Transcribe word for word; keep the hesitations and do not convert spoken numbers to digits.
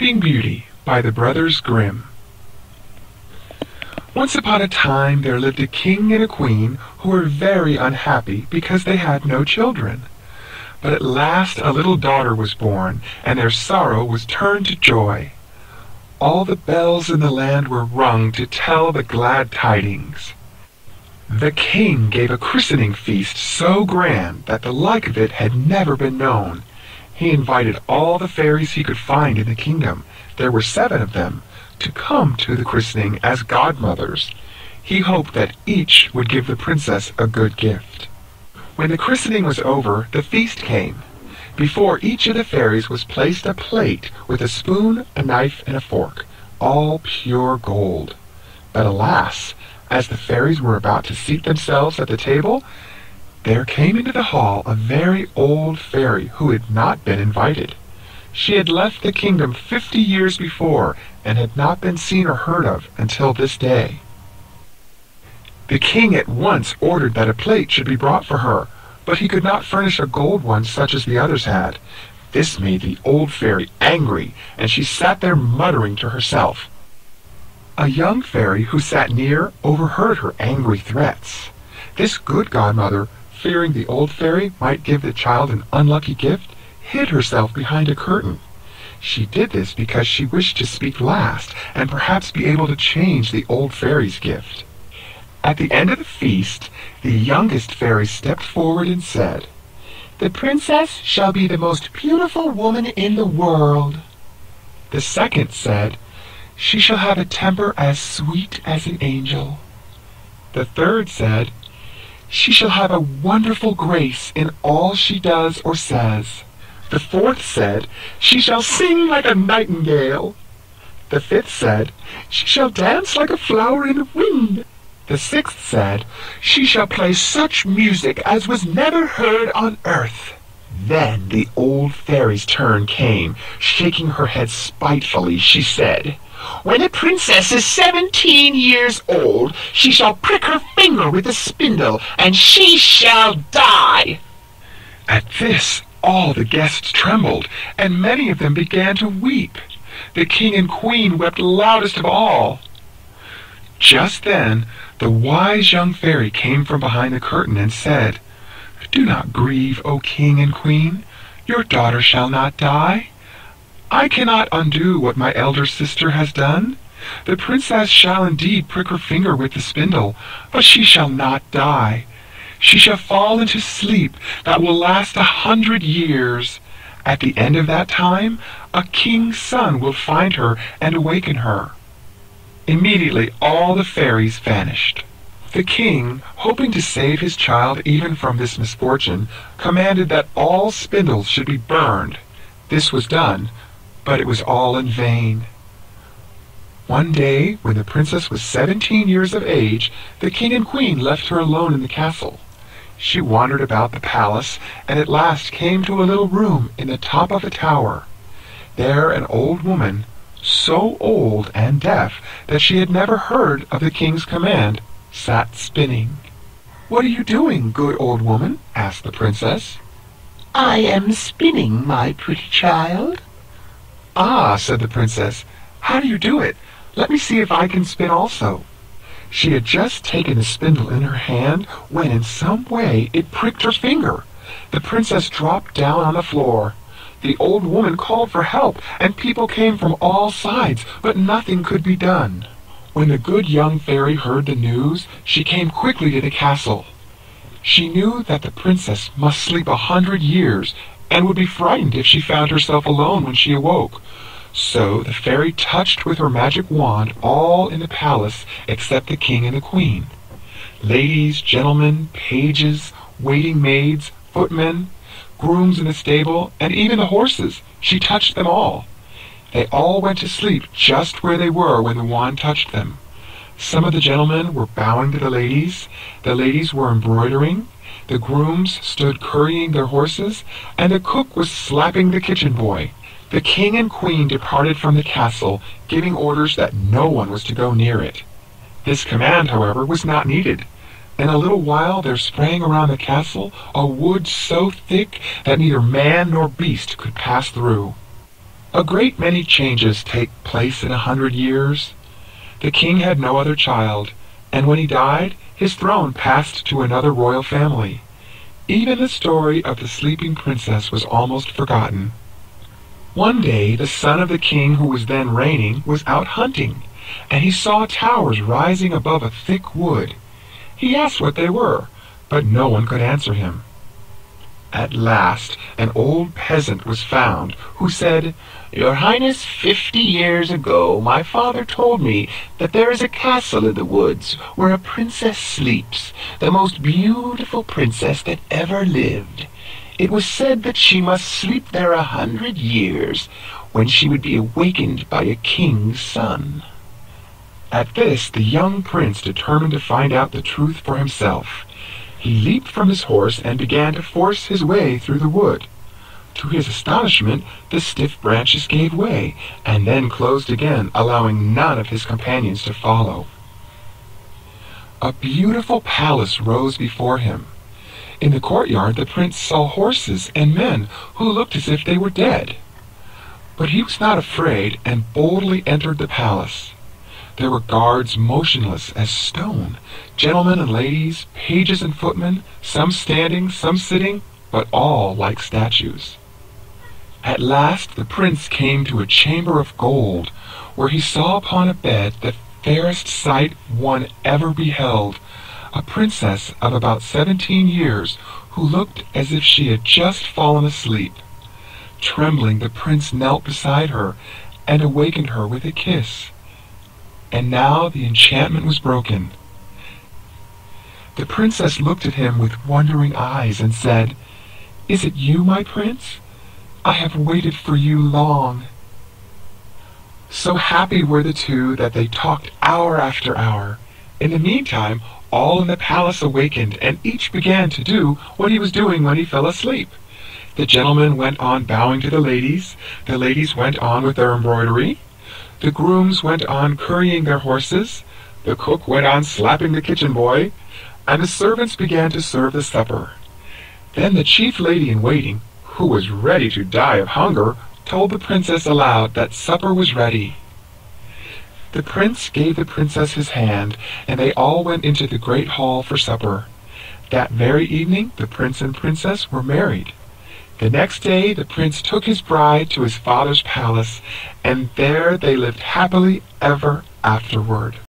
Sleeping Beauty by the Brothers Grimm. Once upon a time there lived a king and a queen who were very unhappy because they had no children. But at last a little daughter was born, and their sorrow was turned to joy. All the bells in the land were rung to tell the glad tidings. The king gave a christening feast so grand that the like of it had never been known. He invited all the fairies he could find in the kingdom, there were seven of them, to come to the christening as godmothers. He hoped that each would give the princess a good gift. When the christening was over, the feast came. Before each of the fairies was placed a plate with a spoon, a knife, and a fork, all pure gold. But alas, as the fairies were about to seat themselves at the table, there came into the hall a very old fairy who had not been invited. She had left the kingdom fifty years before and had not been seen or heard of until this day. The king at once ordered that a plate should be brought for her, but he could not furnish a gold one such as the others had. This made the old fairy angry, and she sat there muttering to herself. A young fairy who sat near overheard her angry threats. This good godmother, fearing the old fairy might give the child an unlucky gift, hid herself behind a curtain. She did this because she wished to speak last and perhaps be able to change the old fairy's gift. At the end of the feast, the youngest fairy stepped forward and said, "The princess shall be the most beautiful woman in the world." The second said, "She shall have a temper as sweet as an angel." The third said, "She shall have a wonderful grace in all she does or says." The fourth said, "She shall sing like a nightingale." The fifth said, "She shall dance like a flower in the wind." The sixth said, "She shall play such music as was never heard on earth." Then the old fairy's turn came. Shaking her head spitefully, she said, "When a princess is seventeen years old, she shall prick her finger with a spindle, and she shall die." At this, all the guests trembled, and many of them began to weep. The king and queen wept loudest of all. Just then, the wise young fairy came from behind the curtain and said, "Do not grieve, O king and queen. Your daughter shall not die. I cannot undo what my elder sister has done. The princess shall indeed prick her finger with the spindle, but she shall not die. She shall fall into sleep that will last a hundred years. At the end of that time, a king's son will find her and awaken her." Immediately all the fairies vanished. The king, hoping to save his child even from this misfortune, commanded that all spindles should be burned. This was done, but it was all in vain. One day, when the princess was seventeen years of age, the king and queen left her alone in the castle. She wandered about the palace, and at last came to a little room in the top of a tower. There an old woman, so old and deaf that she had never heard of the king's command, sat spinning. "What are you doing, good old woman?" asked the princess. "I am spinning, my pretty child." "Ah," said the princess, "how do you do it? Let me see if I can spin also." She had just taken the spindle in her hand when in some way it pricked her finger. The princess dropped down on the floor. The old woman called for help, and people came from all sides, but nothing could be done. When the good young fairy heard the news, she came quickly to the castle. She knew that the princess must sleep a hundred years, and would be frightened if she found herself alone when she awoke. So the fairy touched with her magic wand all in the palace except the king and the queen. Ladies, gentlemen, pages, waiting maids, footmen, grooms in the stable, and even the horses. She touched them all. They all went to sleep just where they were when the wand touched them. Some of the gentlemen were bowing to the ladies, the ladies were embroidering, the grooms stood currying their horses, and the cook was slapping the kitchen boy. The king and queen departed from the castle, giving orders that no one was to go near it. This command, however, was not needed. In a little while there sprang around the castle a wood so thick that neither man nor beast could pass through. A great many changes take place in a hundred years. The king had no other child, and when he died, his throne passed to another royal family. Even the story of the sleeping princess was almost forgotten. One day, the son of the king who was then reigning was out hunting, and he saw towers rising above a thick wood. He asked what they were, but no one could answer him. At last, an old peasant was found, who said, "Your Highness, fifty years ago my father told me that there is a castle in the woods where a princess sleeps, the most beautiful princess that ever lived. It was said that she must sleep there a hundred years, when she would be awakened by a king's son." At this, the young prince determined to find out the truth for himself. He leaped from his horse and began to force his way through the wood. To his astonishment, the stiff branches gave way, and then closed again, allowing none of his companions to follow. A beautiful palace rose before him. In the courtyard, the prince saw horses and men who looked as if they were dead. But he was not afraid and boldly entered the palace. There were guards motionless as stone, gentlemen and ladies, pages and footmen, some standing, some sitting, but all like statues. At last the prince came to a chamber of gold, where he saw upon a bed the fairest sight one ever beheld, a princess of about seventeen years, who looked as if she had just fallen asleep. Trembling, the prince knelt beside her, and awakened her with a kiss. And now the enchantment was broken. The princess looked at him with wondering eyes and said, "Is it you, my prince? I have waited for you long." So happy were the two that they talked hour after hour. In the meantime, all in the palace awakened, and each began to do what he was doing when he fell asleep. The gentlemen went on bowing to the ladies, the ladies went on with their embroidery, the grooms went on currying their horses, the cook went on slapping the kitchen boy, and the servants began to serve the supper. Then the chief lady-in-waiting, who was ready to die of hunger, told the princess aloud that supper was ready. The prince gave the princess his hand, and they all went into the great hall for supper. That very evening the prince and princess were married. The next day the prince took his bride to his father's palace, and there they lived happily ever afterward.